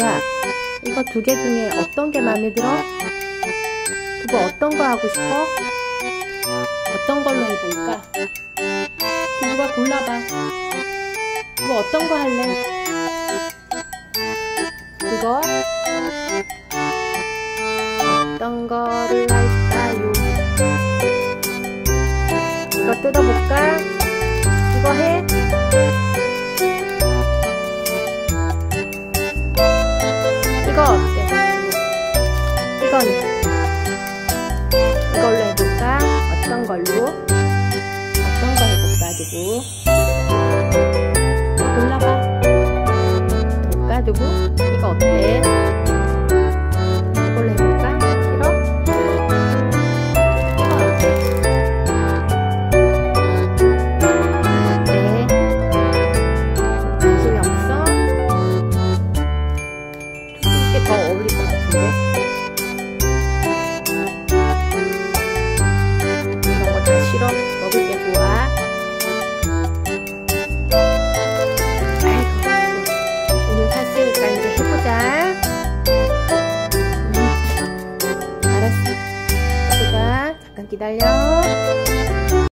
야, 이거 두 개 중에 어떤 게 마음에 들어? 두부 어떤 거 하고 싶어? 어떤 걸로 해볼까? 두부가 골라봐. 두부 어떤 거 할래? 그거? 어떤 거를 할까요? 이거 뜯어볼까? 이거 해? 이거 어때? 이건 이걸로 해볼까? 어떤 걸로? 어떤 거 해볼까? 두부 골라봐. 볼까 두부? 이거 어때? 이걸로 해볼까? 싫어? 이거 어때? 어때? 관심이 없어? 이게 더 어울릴 것 같은데? 이런 거 다 싫어? 먹을 게 좋아? 아이고, 오늘 샀으니까 이제 해보자. 알았어, 해보자. 잠깐 기다려.